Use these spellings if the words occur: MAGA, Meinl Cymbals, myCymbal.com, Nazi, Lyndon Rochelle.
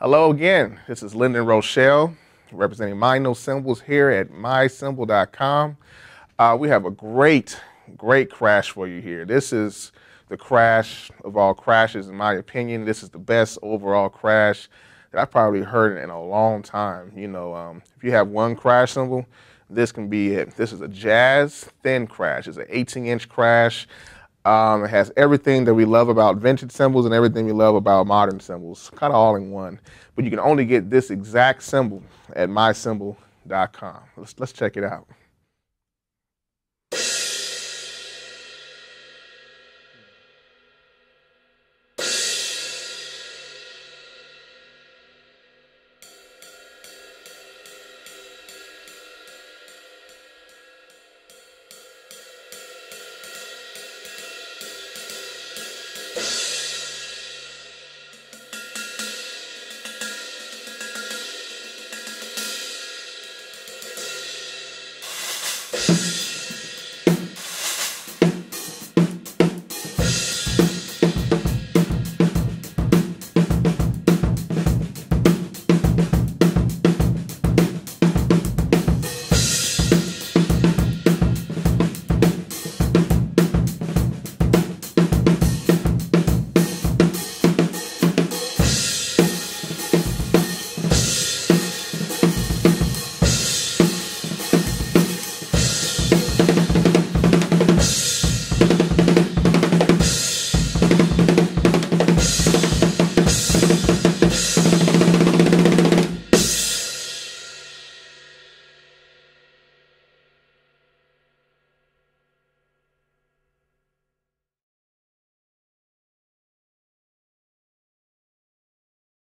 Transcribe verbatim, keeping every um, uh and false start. Hello again, this is Lyndon Rochelle representing Meinl Cymbals here at my Cymbal dot com. Uh, we have a great, great crash for you here. This is the crash of all crashes, in my opinion. This is the best overall crash that I've probably heard in a long time. You know, um, if you have one crash cymbal, this can be it. This is a jazz thin crash. It's an eighteen inch crash. Um, it has everything that we love about vintage cymbals and everything we love about modern cymbals, kind of all in one. But you can only get this exact cymbal at my Cymbal dot com. Let's, let's check it out. You